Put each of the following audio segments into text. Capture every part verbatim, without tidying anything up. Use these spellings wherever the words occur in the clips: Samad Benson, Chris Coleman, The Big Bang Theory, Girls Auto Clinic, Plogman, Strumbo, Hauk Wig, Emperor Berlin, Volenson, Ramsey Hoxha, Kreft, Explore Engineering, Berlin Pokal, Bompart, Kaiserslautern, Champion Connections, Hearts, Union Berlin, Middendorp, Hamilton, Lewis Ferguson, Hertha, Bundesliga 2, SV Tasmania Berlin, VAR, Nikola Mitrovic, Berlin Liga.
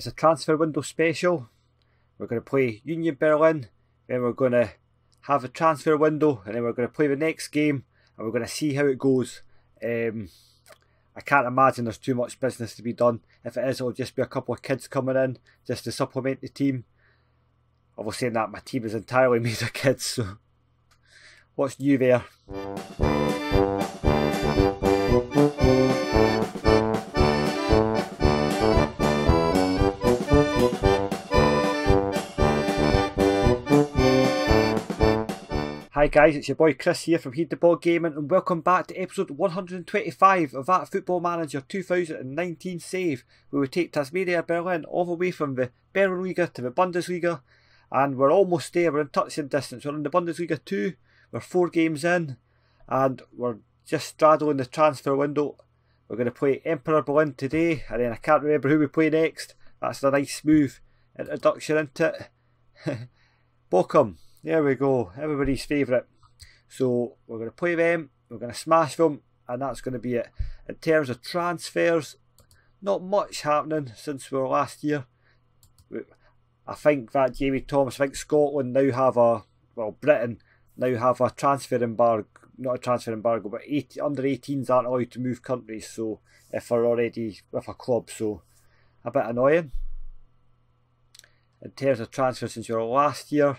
It's a transfer window special. We're going to play Union Berlin, then we're going to have a transfer window, and then we're going to play the next game, and we're going to see how it goes. Um, I can't imagine there's too much business to be done. If it is, it'll just be a couple of kids coming in just to supplement the team. Although saying that, my team is entirely made of kids, so what's new there? Hi guys, it's your boy Chris here from Heat the Ball Gaming, and welcome back to episode one hundred twenty-five of That Football Manager two thousand nineteen Save, where we take Tasmania Berlin all the way from the Berlin Liga to the Bundesliga, and we're almost there. We're in touching distance. We're in the Bundesliga two, we're four games in, and we're just straddling the transfer window. We're going to play Emperor Berlin today, and then I can't remember who we play next. That's a nice smooth introduction into it. Bochum. There we go, everybody's favourite. So we're going to play them, we're going to smash them, and that's going to be it. In terms of transfers, not much happening since we were last year. I think that Jamie Thomas, I think Scotland now have a, well, Britain now have a transfer embargo, not a transfer embargo, but eighteen, under eighteens aren't allowed to move countries, so if they're already with a club, so a bit annoying. In terms of transfers since we were last year,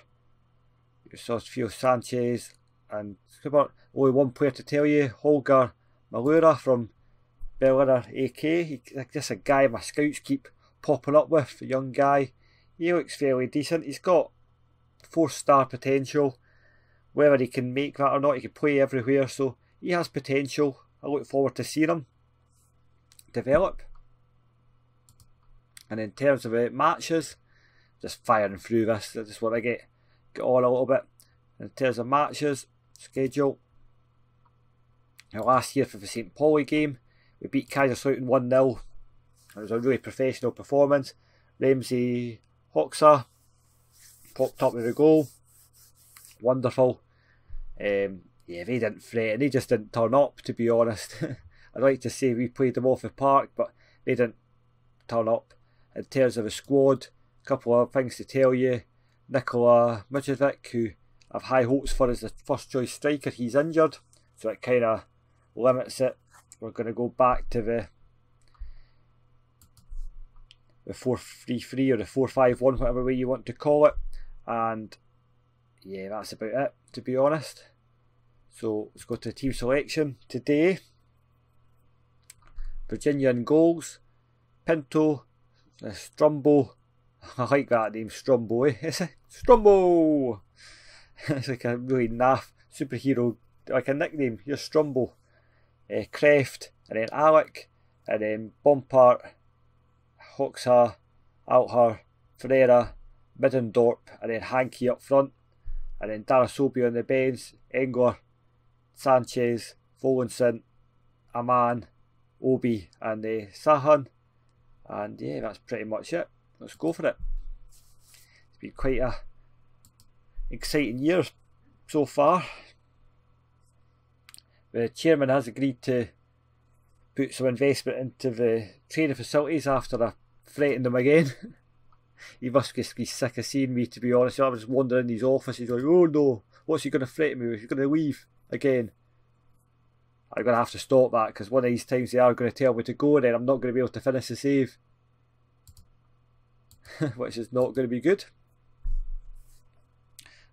we saw Theo Sanchez and Kubert. Only one player to tell you, Holger Malura from Berliner A K. He's just a guy my scouts keep popping up with, a young guy. He looks fairly decent. He's got four-star potential. Whether he can make that or not, he can play everywhere, so he has potential. I look forward to seeing him develop. And in terms of uh, matches, just firing through this. I just want to get Get on a little bit. In terms of matches, schedule. Now last year for the St Pauli game, we beat Kaiserslautern one nil. It was a really professional performance. Ramsey Hoxha popped up with a goal. Wonderful. Um, yeah, they didn't threaten. They just didn't turn up, to be honest. I'd like to say we played them off the park, but they didn't turn up. In terms of the squad, a couple of things to tell you. Nikola Mitrovic, who I've high hopes for as the first choice striker, he's injured, so it kind of limits it. We're going to go back to the the four three three or the four five one, whatever way you want to call it, and yeah, that's about it, to be honest. So let's go to the team selection today. Virginia in goals, Pinto, Strumbo. I like that name, Strumbo, eh? It's a Strumbo! It's like a really naff superhero, like a nickname. You're Strumbo. Uh, Kreft, and then Alec, and then Bompart, Hoxha, Althar, Ferreira, Middendorp, and then Hankey up front, and then Darasobio on the bench, Engler, Sanchez, Volenson, Aman, Obi, and uh, Sahan. And yeah, that's pretty much it. Let's go for it. It's been quite a exciting year so far. The chairman has agreed to put some investment into the training facilities after I threatened him again. He must be sick of seeing me, to be honest. I was wandering in his office, he's like, oh no, what's he going to threaten me with? He's going to leave again. I'm going to have to stop that, because one of these times they are going to tell me to go and then I'm not going to be able to finish the save. Which is not going to be good.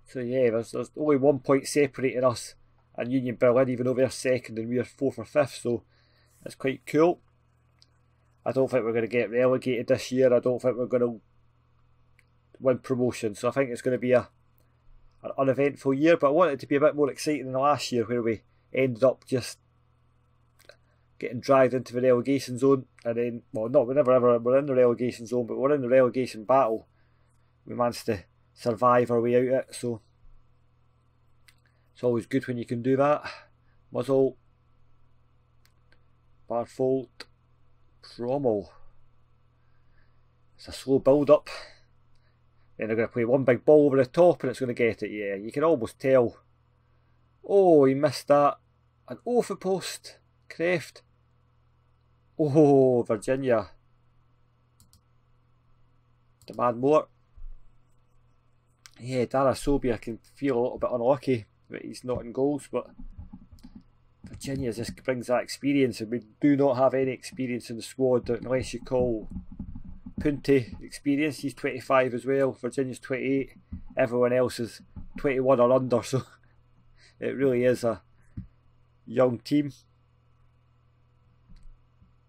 So yeah, there's, there's only one point separating us and Union Berlin, even though they're second and we're fourth or fifth, so that's quite cool. I don't think we're going to get relegated this year. I don't think we're going to win promotion, so I think it's going to be a an uneventful year, but I want it to be a bit more exciting than last year, where we ended up just getting dragged into the relegation zone, and then, well, no, we never ever were in the relegation zone, but we're in the relegation battle. We managed to survive our way out of it, so it's always good when you can do that. Muzzle, Barfold, Prommel. It's a slow build up. Then they're going to play one big ball over the top, and it's going to get it. Yeah, you can almost tell. Oh, he missed that. An off the post. Kreft. Oh, Virginia. The man more. Yeah, Dara Sobey, I can feel a little bit unlucky that he's not in goals, but Virginia just brings that experience, and we do not have any experience in the squad unless you call Punti experience. He's twenty-five as well, Virginia's twenty-eight, everyone else is twenty-one or under, so it really is a young team.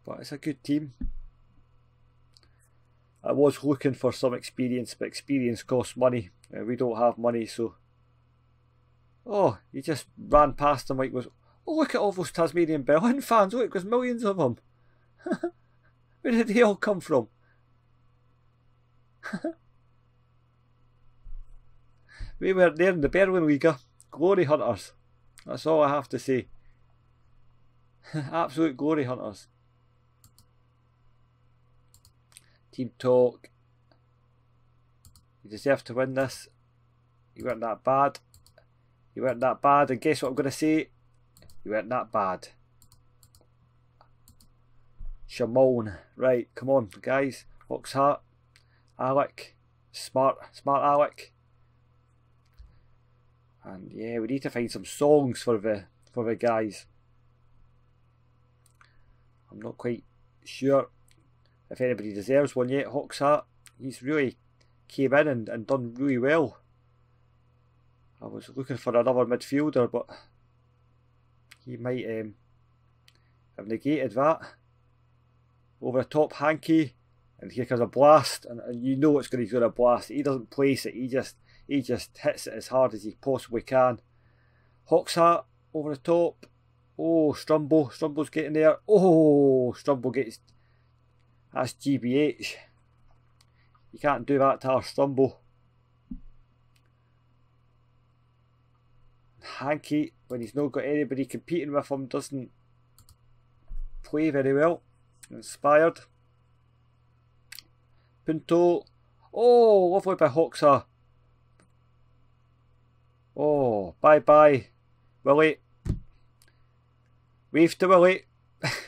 But it's a good team. I was looking for some experience, but experience costs money, and we don't have money, so... Oh, he just ran past him like it was... Oh, look at all those Tasmanian Berlin fans, look, there's millions of them. Where did they all come from? We were there in the Berlin Liga. Glory hunters. That's all I have to say. Absolute glory hunters. Team talk. You deserve to win this. You weren't that bad. You weren't that bad. And guess what I'm going to say? You weren't that bad. Shimon. Right, come on, guys. Hoxha. Alec. Smart. Smart Alec. And yeah, we need to find some songs for the for the guys. I'm not quite sure if anybody deserves one yet. Hoxha, he's really came in and, and done really well. I was looking for another midfielder, but he might um, have negated that. Over the top, Hanky, and here comes a blast, and, and you know it's going to be a blast. He doesn't place it, he just he just hits it as hard as he possibly can. Hoxha over the top. Oh, Strumble, Strumble's getting there. Oh, Strumble gets... That's G B H. You can't do that to our Strumble. Hanky, when he's not got anybody competing with him, doesn't play very well. Inspired. Punto. Oh, lovely by Hoxha. Oh, bye-bye, Willie. Wave to Willie.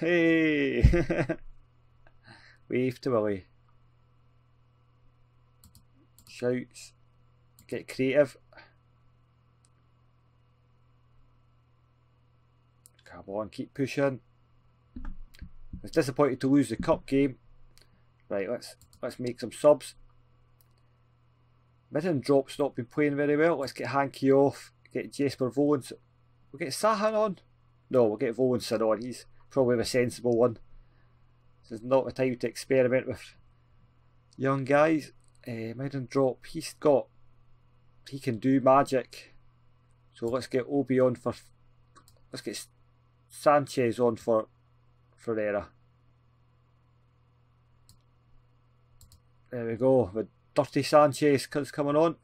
Hey. Wave to Willie. Shouts. Get creative. Come on, keep pushing. I was disappointed to lose the cup game. Right, let's let's make some subs. Midden drop's not been playing very well. Let's get Hanky off. Get Jesper Volens. We'll get Sahan on. No, we'll get Volenson on. He's probably the sensible one. This is not the time to experiment with young guys. Uh, Midden drop, he's got, he can do magic. So let's get Obi on for, let's get Sanchez on for Ferreira. There we go, the dirty Sanchez is coming on.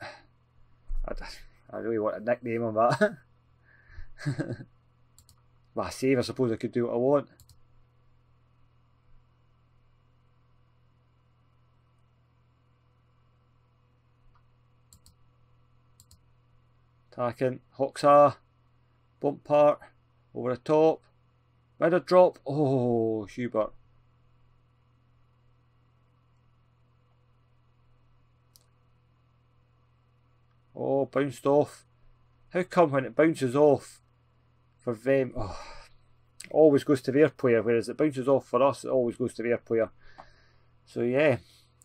I, I really want a nickname on that. My save, I suppose I could do what I want. Attacking, Hoxha, bump part, over the top, middle drop, oh, Schubert. Oh, bounced off. How come when it bounces off for them, oh, it always goes to their player, whereas it bounces off for us, it always goes to their player. So yeah,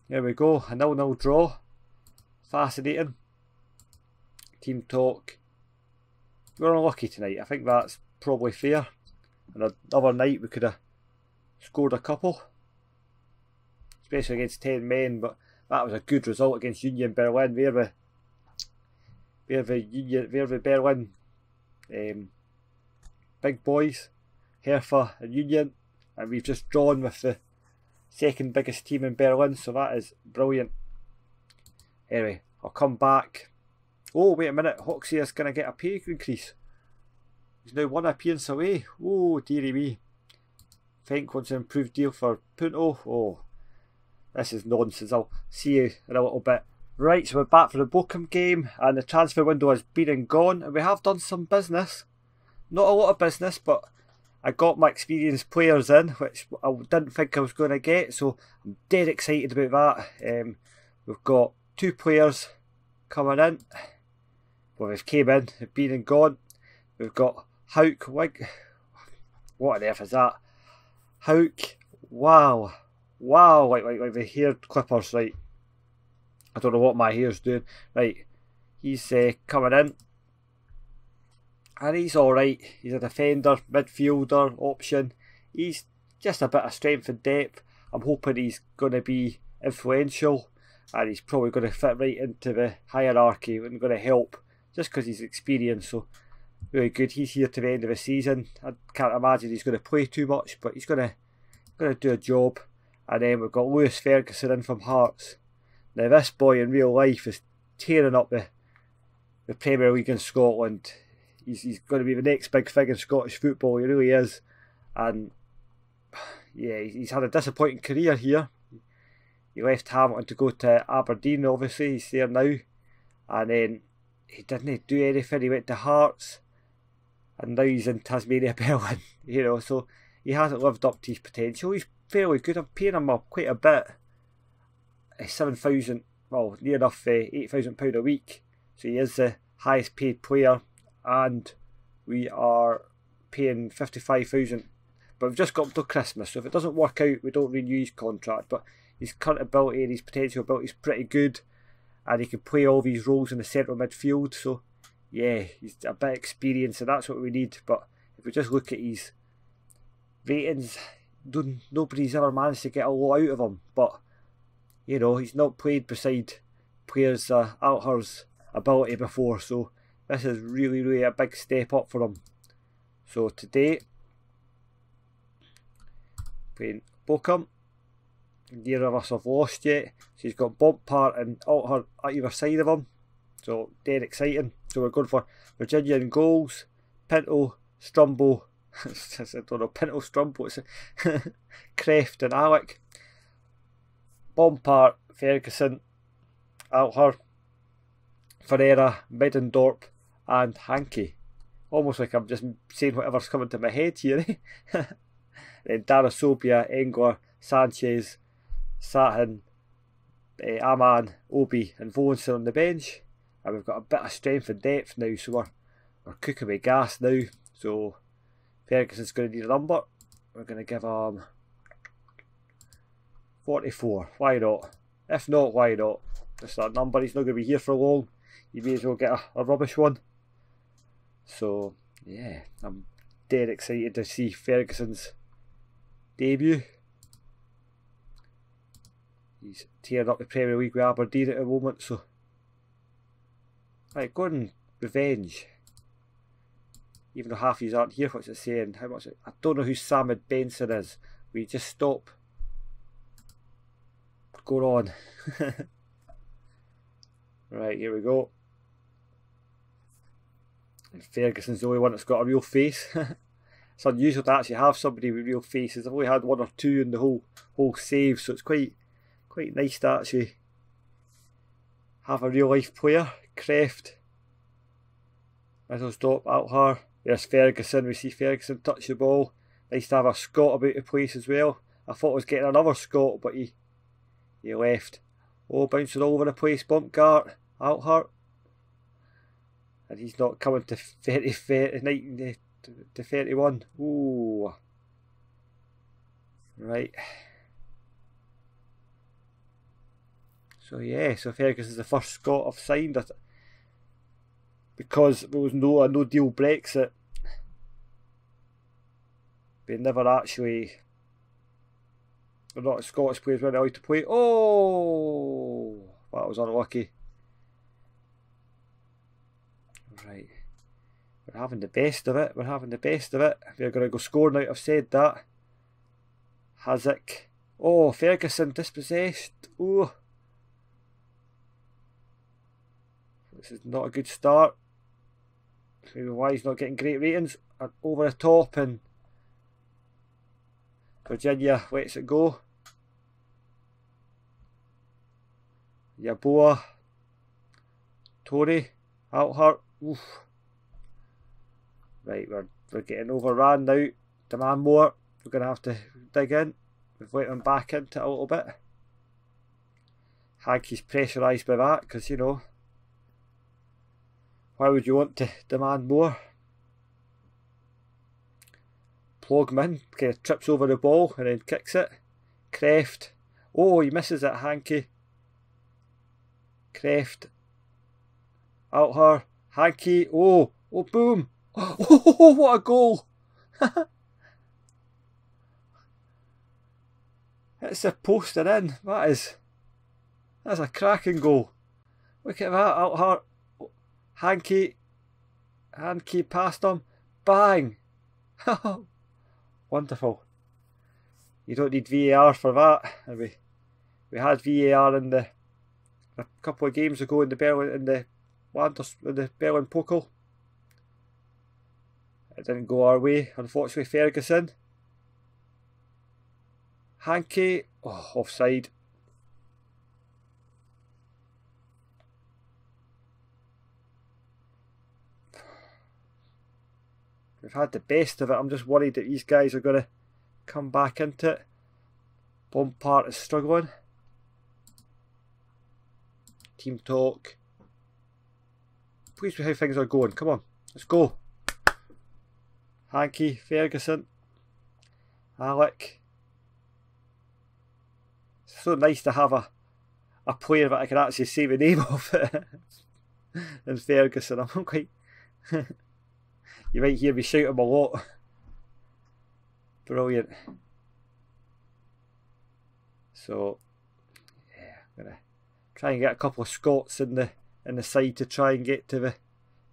there we go, a nil nil draw, fascinating. Team talk. We're unlucky tonight. I think that's probably fair. And another night we could have scored a couple. Especially against ten men, but that was a good result against Union Berlin. Where the where the Union where the Berlin um, big boys, Hertha and Union, and we've just drawn with the second biggest team in Berlin, so that is brilliant. Anyway, I'll come back. Oh, wait a minute, Hoxha is going to get a pay increase. He's now one appearance away. Oh, dearie me. Fink wants an improved deal for Punto. Oh, this is nonsense. I'll see you in a little bit. Right, so we're back for the Bochum game, and the transfer window has been and gone, and we have done some business. Not a lot of business, but I got my experienced players in, which I didn't think I was going to get, so I'm dead excited about that. Um, We've got two players coming in. Well, they've came in, they've been and gone. We've got Hauk Wig. What on earth is that? Hauk. Wow. Wow. Like, like, like the hair clippers, right? I don't know what my hair's doing. Right. He's uh, coming in. And he's alright. He's a defender, midfielder option. He's just a bit of strength and depth. I'm hoping he's going to be influential. And he's probably going to fit right into the hierarchy and going to help just because he's experienced. So, really good. He's here to the end of the season. I can't imagine he's going to play too much, but he's going to, going to do a job. And then we've got Lewis Ferguson in from Hearts. Now, this boy in real life is tearing up the, the Premier League in Scotland. He's, he's going to be the next big thing in Scottish football. He really is. And, yeah, he's had a disappointing career here. He left Hamilton to go to Aberdeen, obviously, he's there now. And then he didn't do anything, he went to Hearts. And now he's in Tasmania Berlin, you know, so he hasn't lived up to his potential. He's fairly good, I'm paying him up quite a bit. seven thousand, well, near enough uh, eight thousand pounds a week. So he is the highest paid player. And we are paying fifty-five thousand pounds. But we've just got him till Christmas, so if it doesn't work out, we don't renew his contract. But his current ability and his potential ability is pretty good, and he can play all these roles in the central midfield. So, yeah, he's a bit experienced, and that's what we need. But if we just look at his ratings, nobody's ever managed to get a lot out of him. But, you know, he's not played beside players uh, out his ability before, so this is really, really a big step up for him. So today, playing Bochum. Neither of us have lost yet. So he's got Bompart and Alter at either side of him. So dead exciting. So we're going for Virginia in goals. Pinto, Strumbo. I don't know, Pinto, Strumbo. It's Kreft and Alec. Bompart, Ferguson, Alter, Ferreira, Middendorp and Hankey. Almost like I'm just saying whatever's coming to my head here. Eh? Then Darasobia, Engler, Sanchez, Satin, eh, Aman, Obi and Volenson on the bench. And we've got a bit of strength and depth now, so we're, we're cooking with gas now. So Ferguson's going to need a number. We're going to give him forty-four. Why not? If not, why not? That's that number. He's not going to be here for long. You may as well get a, a rubbish one. So, yeah, I'm dead excited to see Ferguson's debut. He's tearing up the Premier League with Aberdeen at the moment, so right, go and revenge. Even though half of you aren't here, what's it saying? How much? It, I don't know who Samad Benson is. We just stop. Go on. Right, here we go. And Ferguson's the only one that's got a real face. It's unusual to actually have somebody with real faces. I've only had one or two in the whole whole save, so it's quite quite nice to actually have a real life player. Kreft, Middlesdorp, Althar. There's Ferguson. We see Ferguson touch the ball. Nice to have a Scot about the place as well. I thought I was getting another Scot, but he he left. Oh, bouncing all over the place. Bumpgart, Althar, and he's not coming to thirty, thirty, nineteen, to thirty-one. Ooh, right. So yeah, so Ferguson's the first Scot I've signed. Because there was no a no deal Brexit, they never actually. A lot of Scottish players weren't allowed to play. Oh, that was unlucky. Right, we're having the best of it. We're having the best of it. We're going to go score now. I've said that. Hazik. Oh, Ferguson dispossessed. Oh. This is not a good start. Maybe why he's not getting great ratings. And over the top, and Virginia lets it go. Yaboah, Tory, Althart. Oof. Right, we're we're getting overrun now. Demand more. We're gonna have to dig in. We've let them back into it a little bit. Hankey's pressurised by that, because, you know, why would you want to demand more? Plogman kind of trips over the ball and then kicks it. Kreft. Oh, he misses it, Hankey. Kreft. Out her. Hankey. Oh. Oh, boom. Oh, what a goal. It's a poster in. That is... That's a cracking goal. Look at that. Out her. Hankey, Hankey passed him, bang! Wonderful. You don't need V A R for that. And we we had V A R in the a couple of games ago in the Berlin in the in the Berlin Pokal. It didn't go our way, unfortunately. Ferguson, Hankey, oh, offside. We've had the best of it. I'm just worried that these guys are going to come back into it. Bompard is struggling. Team talk. Pleased with how things are going. Come on, let's go. Hankey, Ferguson, Alec. It's so nice to have a, a player that I can actually say the name of. And Ferguson, I'm quite... You might hear me shout him a lot. Brilliant. So, yeah, I'm gonna try and get a couple of Scots in the in the side to try and get to the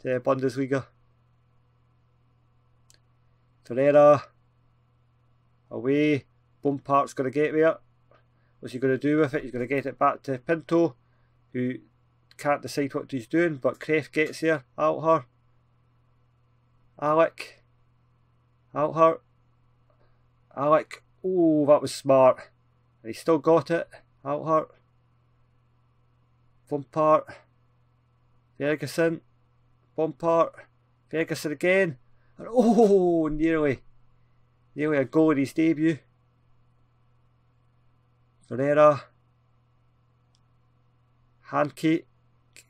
to the Bundesliga. Torreira away. Bompart's gonna get there. What's he gonna do with it? He's gonna get it back to Pinto, who can't decide what he's doing. But Kreft gets there. Out her. Alec, out her, Alec, oh, that was smart, and he still got it, out her, Bompard, Ferguson, Bompard, Ferguson again, and oh, nearly, nearly a goal in his debut. Ferreira, Hankey,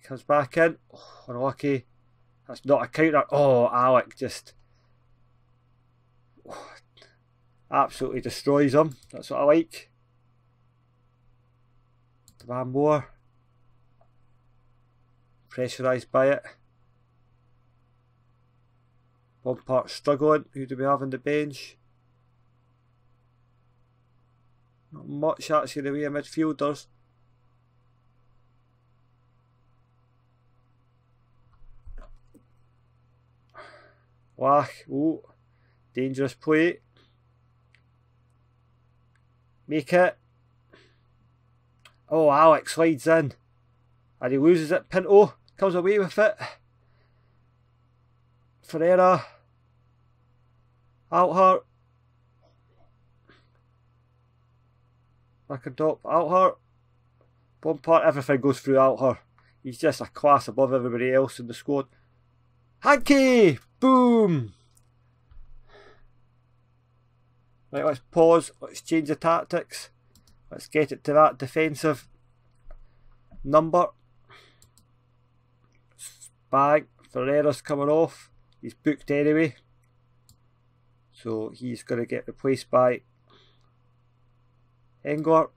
comes back in, oh, unlucky. That's not a counter. Oh, Alec just oh, absolutely destroys him. That's what I like. Demand more. Pressurised by it. Bompard struggling. Who do we have on the bench? Not much actually in the way of midfielders. Lach, oh, dangerous play. Make it. Oh, Alec slides in. And he loses it. Pinto comes away with it. Ferreira. Althart. Back on top. Althart. Bompard, everything goes through Althart. He's just a class above everybody else in the squad. Hankey! Boom! Right, let's pause, let's change the tactics, let's get it to that defensive number. Bang, Ferreira's coming off, he's booked anyway, so he's going to get replaced by Engler.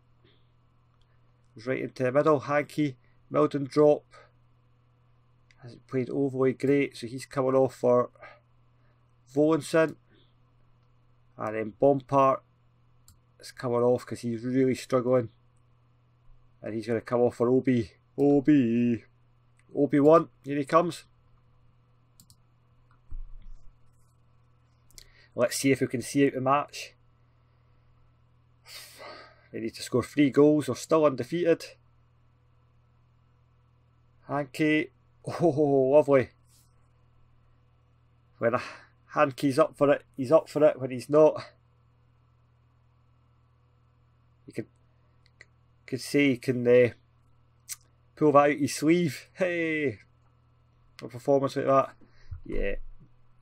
He's right into the middle, Hankey, Milden drop. Hasn't played overly great, so he's coming off for Volenson. And then Bompard is coming off because he's really struggling. And he's going to come off for Obi. Obi. Obi one. Here he comes. Let's see if we can see out the match. They need to score three goals. They're still undefeated. Hankey. Oh, lovely. When Hankey's up for it, he's up for it. When he's not, you could could see he can uh, pull that out of his sleeve. Hey, a performance like that. Yeah,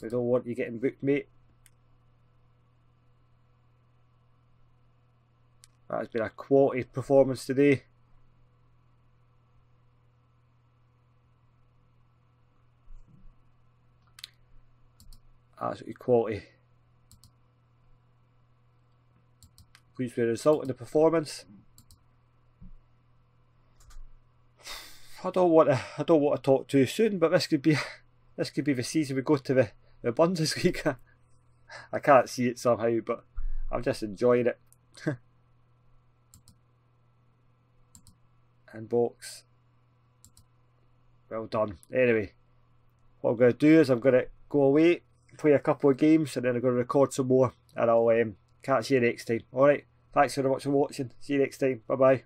we don't want you getting booked, mate. That has been a quality performance today. absolutely quality. Pleased with the result and the performance. I don't want to. I don't want to talk too soon, but this could be. This could be the season we go to the, the Bundesliga. I can't see it somehow, but I'm just enjoying it. And box. Well done. Anyway, what I'm going to do is I'm going to go away, play a couple of games, and then I'm going to record some more, and I'll um, catch you next time. Alright, thanks very much for watching. See you next time. Bye bye.